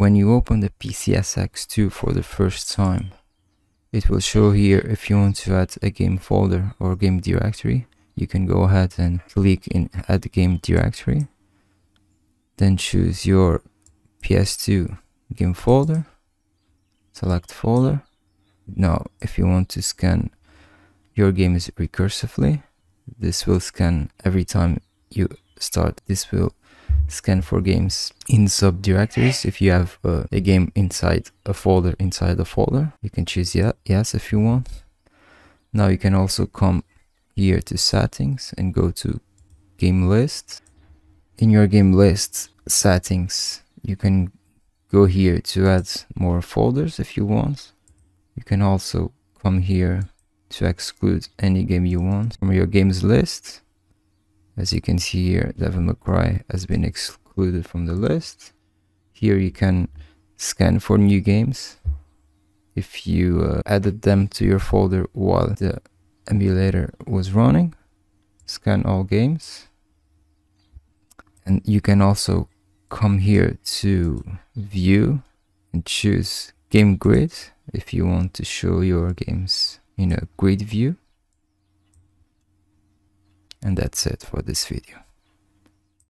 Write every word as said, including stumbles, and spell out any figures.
When you open the P C S X two for the first time, it will show here if you want to add a game folder or game directory. You can go ahead and click in Add Game Directory. Then choose your P S two game folder. Select folder. Now, if you want to scan your games recursively, this will scan every time you start. This will scan for games in subdirectories. If you have uh, a game inside a folder inside a folder, you can choose yeah, yes if you want. Now you can also come here to settings and go to game list. In your game list settings, you can go here to add more folders if you want. You can also come here to exclude any game you want from your games list. As you can see here, Devil May Cry has been excluded from the list. Here you can scan for new games if you uh, added them to your folder while the emulator was running. Scan all games. And you can also come here to view and choose game grid if you want to show your games in a grid view. And that's it for this video.